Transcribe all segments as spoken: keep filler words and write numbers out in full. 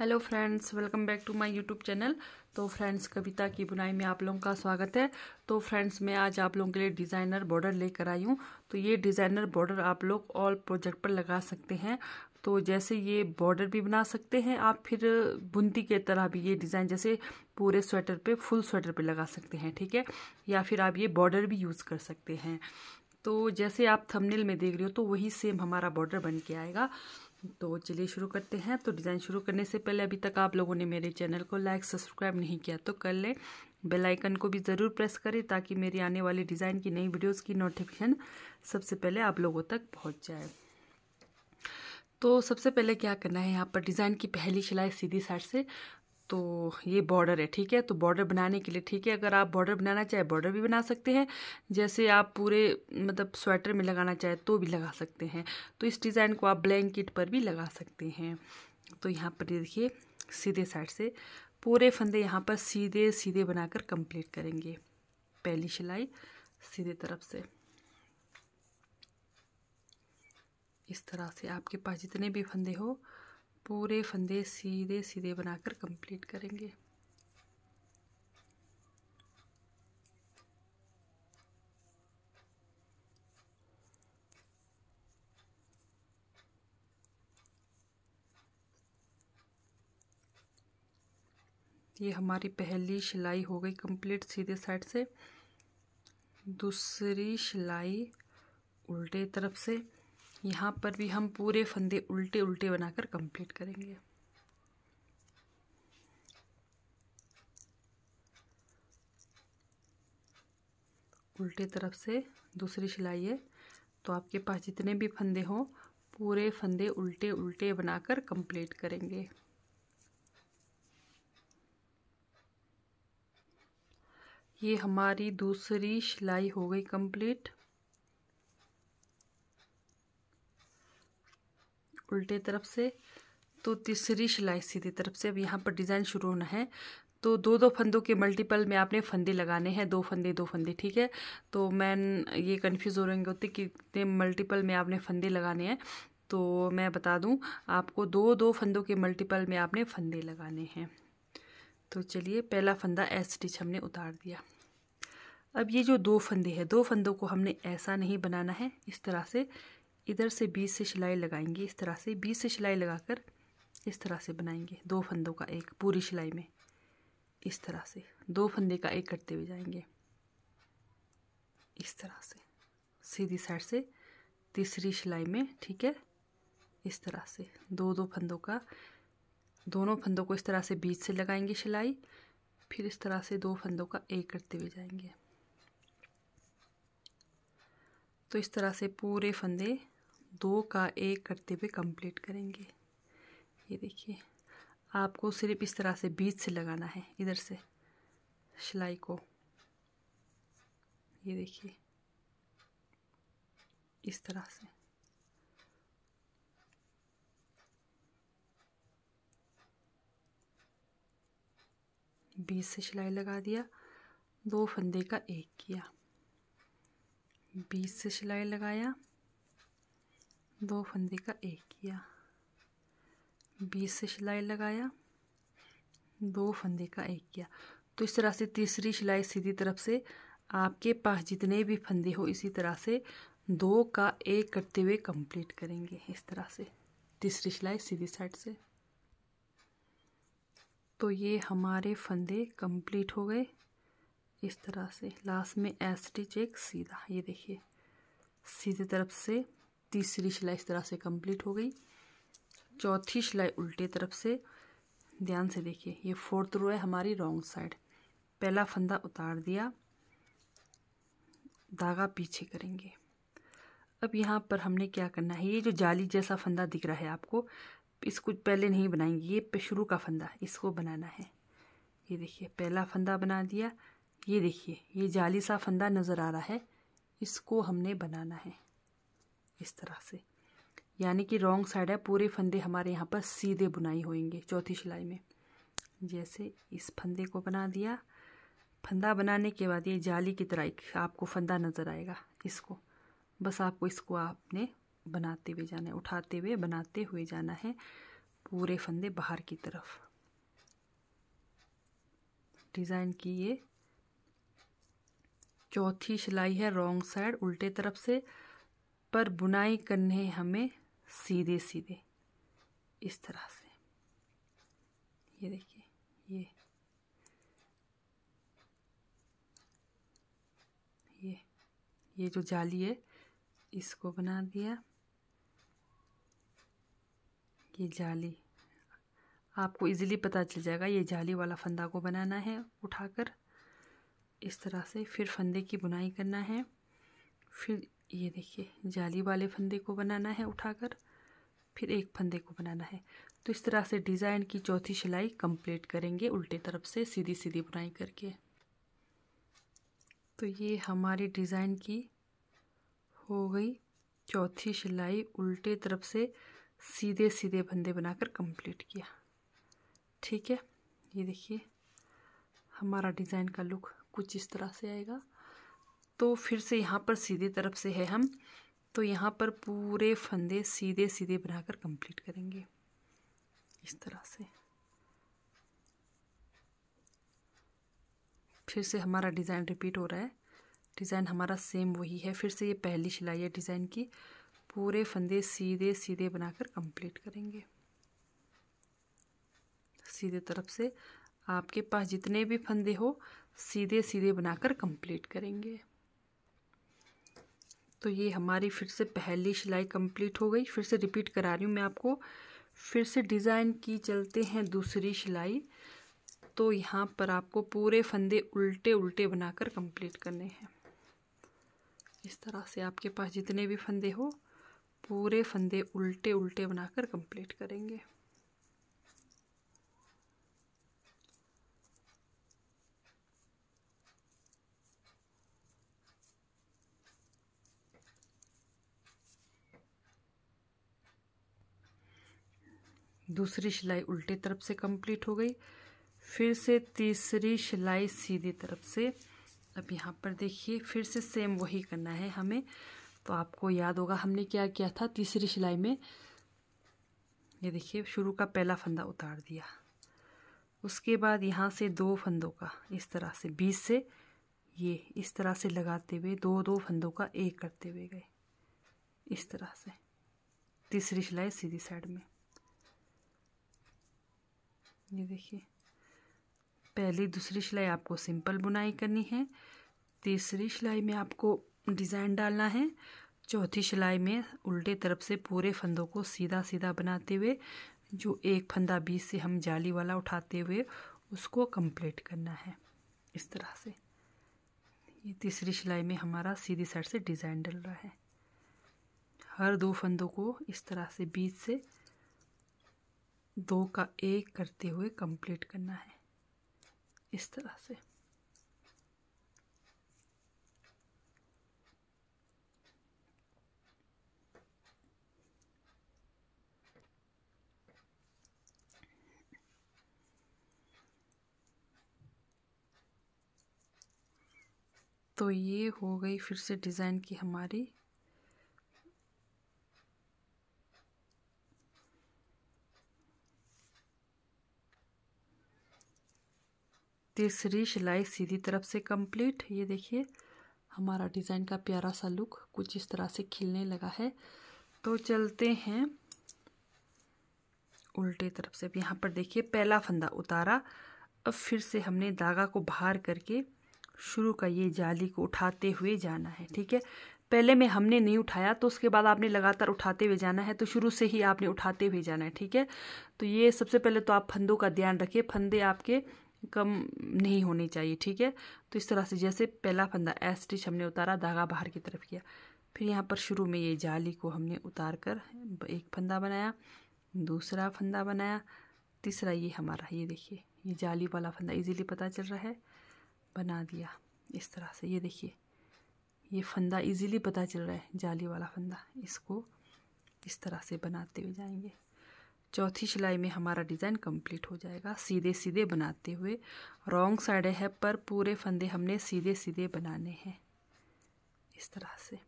Hello friends, welcome back to my YouTube channel. तो friends, कविता की बुनाई में आप लोगों का स्वागत है। तो फ्रेंड्स, मैं आज आप लोगों के लिए डिज़ाइनर बॉर्डर लेकर आई हूँ। तो ये डिज़ाइनर बॉर्डर आप लोग ऑल प्रोजेक्ट पर लगा सकते हैं। तो जैसे ये बॉर्डर भी बना सकते हैं आप, फिर बुनती के तरह भी ये डिज़ाइन जैसे पूरे स्वेटर पे, फुल स्वेटर पे लगा सकते हैं, ठीक है। या फिर आप ये बॉर्डर भी यूज़ कर सकते हैं। तो जैसे आप थंबनेल में देख रहे हो तो वही सेम हमारा बॉर्डर बन के आएगा। तो चलिए शुरू करते हैं। तो डिज़ाइन शुरू करने से पहले, अभी तक आप लोगों ने मेरे चैनल को लाइक सब्सक्राइब नहीं किया तो कर लें। बेल आइकन को भी ज़रूर प्रेस करें ताकि मेरी आने वाली डिज़ाइन की नई वीडियोस की नोटिफिकेशन सबसे पहले आप लोगों तक पहुंच जाए। तो सबसे पहले क्या करना है, यहाँ पर डिज़ाइन की पहली सिलाई सीधी साइड से। तो ये बॉर्डर है, ठीक है। तो बॉर्डर बनाने के लिए, ठीक है, अगर आप बॉर्डर बनाना चाहे बॉर्डर भी बना सकते हैं, जैसे आप पूरे मतलब स्वेटर में लगाना चाहे तो भी लगा सकते हैं। तो इस डिज़ाइन को आप ब्लैंकेट पर भी लगा सकते हैं। तो यहाँ पर देखिए सीधे साइड से पूरे फंदे यहाँ पर सीधे सीधे बनाकर कंप्लीट करेंगे। पहली सिलाई सीधे तरफ से, इस तरह से आपके पास जितने भी फंदे हो पूरे फंदे सीधे सीधे बनाकर कंप्लीट करेंगे। ये हमारी पहली सिलाई हो गई कंप्लीट सीधे साइड से। दूसरी सिलाई उल्टे तरफ से, यहाँ पर भी हम पूरे फंदे उल्टे उल्टे बनाकर कंप्लीट करेंगे। उल्टे तरफ से दूसरी सिलाई है। तो आपके पास जितने भी फंदे हो पूरे फंदे उल्टे उल्टे बनाकर कंप्लीट करेंगे। ये हमारी दूसरी सिलाई हो गई कंप्लीट। उल्टे तरफ से तो तीसरी सिलाई सीधी तरफ से। अब यहाँ पर डिज़ाइन शुरू होना है। तो दो दो फंदों के मल्टीपल में आपने फंदे लगाने हैं, दो फंदे दो फंदे, ठीक है। तो मैं ये कंफ्यूज हो रही होती कि कितने मल्टीपल में आपने फंदे लगाने हैं। तो मैं बता दूं आपको, दो दो फंदों के मल्टीपल में आपने फंदे लगाने हैं। तो चलिए, पहला फंदा एस स्टिच हमने उतार दिया। अब ये जो दो फंदे हैं, दो फंदों को हमने ऐसा नहीं बनाना है, इस तरह से इधर से बीच से सिलाई लगाएंगे, इस तरह से बीच से सिलाई लगाकर इस तरह से बनाएंगे। दो फंदों का एक पूरी सिलाई में, इस तरह से दो फंदे का एक करते हुए जाएंगे, इस तरह से सीधी साइड से तीसरी सिलाई में, ठीक है। इस तरह से दो दो फंदों का, दोनों फंदों को इस तरह से बीच से लगाएंगे सिलाई, फिर इस तरह से दो फंदों का एक करते हुए जाएंगे। तो इस तरह से पूरे फंदे दो का एक करते हुए कंप्लीट करेंगे। ये देखिए, आपको सिर्फ इस तरह से बीच से लगाना है, इधर से सिलाई को, ये देखिए इस तरह से। बीच से सिलाई लगा दिया, दो फंदे का एक किया, बीच से सिलाई लगाया, दो फंदे का एक किया, बीच से सिलाई लगाया, दो फंदे का एक किया। तो इस तरह से तीसरी सिलाई सीधी तरफ से आपके पास जितने भी फंदे हो इसी तरह से दो का एक करते हुए कंप्लीट करेंगे, इस तरह से तीसरी सिलाई सीधी साइड से। तो ये हमारे फंदे कंप्लीट हो गए। इस तरह से लास्ट में एस स्टिच एक सीधा, ये देखिए सीधे तरफ से तीसरी सिलाई इस तरह से कंप्लीट हो गई। चौथी सिलाई उल्टे तरफ से, ध्यान से देखिए, ये फोर्थ रो है हमारी रॉन्ग साइड। पहला फंदा उतार दिया, धागा पीछे करेंगे। अब यहाँ पर हमने क्या करना है, ये जो जाली जैसा फंदा दिख रहा है आपको, इसको पहले नहीं बनाएंगे, ये शुरू का फंदा, इसको बनाना है। ये देखिए पहला फंदा बना दिया, ये देखिए ये जाली सा फंदा नज़र आ रहा है, इसको हमने बनाना है इस तरह से, यानी कि रॉन्ग साइड है। पूरे फंदे हमारे यहाँ पर सीधे बुनाई होंगे चौथी सिलाई में। जैसे इस फंदे को बना दिया, फंदा बनाने के बाद ये जाली की तरह एक आपको फंदा नज़र आएगा, इसको बस आपको इसको आपने बनाते हुए जाना है, उठाते हुए बनाते हुए जाना है। पूरे फंदे बाहर की तरफ। डिज़ाइन की ये चौथी सिलाई है रॉन्ग साइड उल्टे तरफ से, पर बुनाई करने हमें सीधे सीधे इस तरह से। ये देखिए ये ये ये जो जाली है इसको बना दिया। ये जाली आपको इजीली पता चल जाएगा, ये जाली वाला फंदा को बनाना है उठाकर इस तरह से, फिर फंदे की बुनाई करना है, फिर ये देखिए जाली वाले फंदे को बनाना है उठाकर, फिर एक फंदे को बनाना है। तो इस तरह से डिज़ाइन की चौथी सिलाई कंप्लीट करेंगे उल्टे तरफ से सीधी सीधी बुनाई करके। तो ये हमारी डिज़ाइन की हो गई चौथी सिलाई उल्टे तरफ से सीधे सीधे फंदे बनाकर कंप्लीट किया। ठीक है, ये देखिए हमारा डिज़ाइन का लुक कुछ इस तरह से आएगा। तो फिर से यहाँ पर सीधे तरफ से है हम, तो यहाँ पर पूरे फंदे सीधे सीधे बनाकर कंप्लीट करेंगे इस तरह से। फिर से हमारा डिज़ाइन रिपीट हो रहा है, डिज़ाइन हमारा सेम वही है। फिर से ये पहली सिलाई है डिज़ाइन की, पूरे फंदे सीधे सीधे बनाकर कंप्लीट करेंगे सीधे तरफ से। आपके पास जितने भी फंदे हो सीधे सीधे बनाकर कंप्लीट करेंगे। तो ये हमारी फिर से पहली सिलाई कंप्लीट हो गई। फिर से रिपीट करा रही हूँ मैं आपको। फिर से डिज़ाइन की चलते हैं दूसरी सिलाई। तो यहाँ पर आपको पूरे फंदे उल्टे उल्टे बनाकर कंप्लीट करने हैं इस तरह से। आपके पास जितने भी फंदे हो पूरे फंदे उल्टे उल्टे बनाकर कंप्लीट करेंगे। दूसरी सिलाई उल्टे तरफ से कंप्लीट हो गई। फिर से तीसरी सिलाई सीधी तरफ से। अब यहाँ पर देखिए फिर से सेम वही करना है हमें। तो आपको याद होगा हमने क्या किया था तीसरी सिलाई में। ये देखिए शुरू का पहला फंदा उतार दिया, उसके बाद यहाँ से दो फंदों का इस तरह से बीच से ये इस तरह से लगाते हुए दो दो फंदों का एक करते हुए गए इस तरह से। तीसरी सिलाई सीधी साइड में ये देखिए पहली दूसरी सिलाई आपको सिंपल बुनाई करनी है, तीसरी सिलाई में आपको डिज़ाइन डालना है, चौथी सिलाई में उल्टे तरफ से पूरे फंदों को सीधा सीधा बनाते हुए जो एक फंदा बीच से हम जाली वाला उठाते हुए उसको कंप्लीट करना है इस तरह से। ये तीसरी सिलाई में हमारा सीधी साइड से डिज़ाइन डल रहा है। हर दो फंदों को इस तरह से बीच से दो का एक करते हुए कंप्लीट करना है इस तरह से। तो ये हो गई फिर से डिज़ाइन की हमारी तीसरी सिलाई सीधी तरफ से कंप्लीट। ये देखिए हमारा डिज़ाइन का प्यारा सा लुक कुछ इस तरह से खिलने लगा है। तो चलते हैं उल्टे तरफ से। अब यहाँ पर देखिए पहला फंदा उतारा, अब फिर से हमने धागा को बाहर करके शुरू का ये जाली को उठाते हुए जाना है। ठीक है, पहले में हमने नहीं उठाया तो उसके बाद आपने लगातार उठाते हुए जाना है, तो शुरू से ही आपने उठाते हुए जाना है। ठीक है, तो ये सबसे पहले तो आप फंदों का ध्यान रखिए, फंदे आपके कम नहीं होने चाहिए। ठीक है, तो इस तरह से जैसे पहला फंदा एस स्टिच हमने उतारा, धागा बाहर की तरफ किया, फिर यहाँ पर शुरू में ये जाली को हमने उतार कर एक फंदा बनाया, दूसरा फंदा बनाया, तीसरा ये हमारा ये देखिए ये जाली वाला फंदा इजीली पता चल रहा है बना दिया इस तरह से। ये देखिए ये फंदा इजीली पता चल रहा है जाली वाला फंदा, इसको इस तरह से बनाते हुए जाएंगे। चौथी सिलाई में हमारा डिज़ाइन कंप्लीट हो जाएगा सीधे सीधे बनाते हुए। रॉन्ग साइड है पर पूरे फंदे हमने सीधे सीधे बनाने हैं इस तरह से।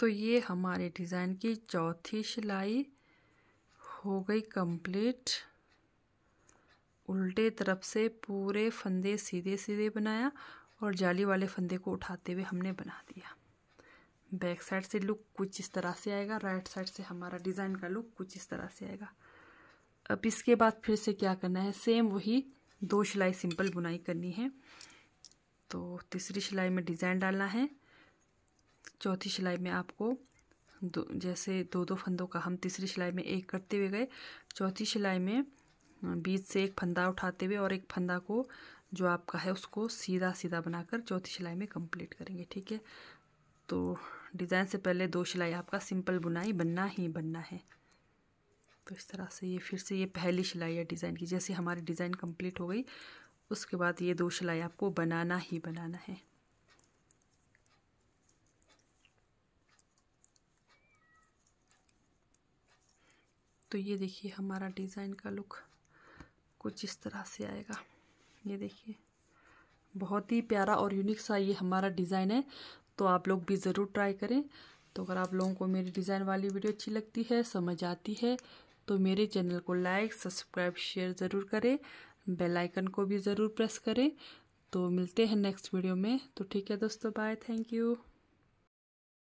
तो ये हमारे डिज़ाइन की चौथी सिलाई हो गई कंप्लीट। उल्टे तरफ से पूरे फंदे सीधे सीधे बनाया और जाली वाले फंदे को उठाते हुए हमने बना दिया। बैक साइड से लुक कुछ इस तरह से आएगा, राइट साइड से हमारा डिज़ाइन का लुक कुछ इस तरह से आएगा। अब इसके बाद फिर से क्या करना है, सेम वही दो सिलाई सिंपल बुनाई करनी है। तो तीसरी सिलाई में डिज़ाइन डालना है, चौथी सिलाई में आपको दो जैसे दो दो फंदों का हम तीसरी सिलाई में एक करते हुए गए, चौथी सिलाई में बीच से एक फंदा उठाते हुए और एक फंदा को जो आपका है उसको सीधा सीधा बनाकर चौथी सिलाई में कंप्लीट करेंगे। ठीक है, तो डिज़ाइन से पहले दो सिलाई आपका सिंपल बुनाई बनना ही बनना है। तो इस तरह से ये फिर से ये पहली सिलाई है डिज़ाइन की। जैसे हमारी डिज़ाइन कंप्लीट हो गई उसके बाद ये दो सिलाई आपको बनाना ही बनाना है। तो ये देखिए हमारा डिज़ाइन का लुक कुछ इस तरह से आएगा। ये देखिए बहुत ही प्यारा और यूनिक सा ये हमारा डिज़ाइन है, तो आप लोग भी ज़रूर ट्राई करें। तो अगर आप लोगों को मेरी डिज़ाइन वाली वीडियो अच्छी लगती है, समझ आती है, तो मेरे चैनल को लाइक सब्सक्राइब शेयर ज़रूर करें, बेल आइकन को भी ज़रूर प्रेस करें। तो मिलते हैं नेक्स्ट वीडियो में। तो ठीक है दोस्तों, बाय, थैंक यू।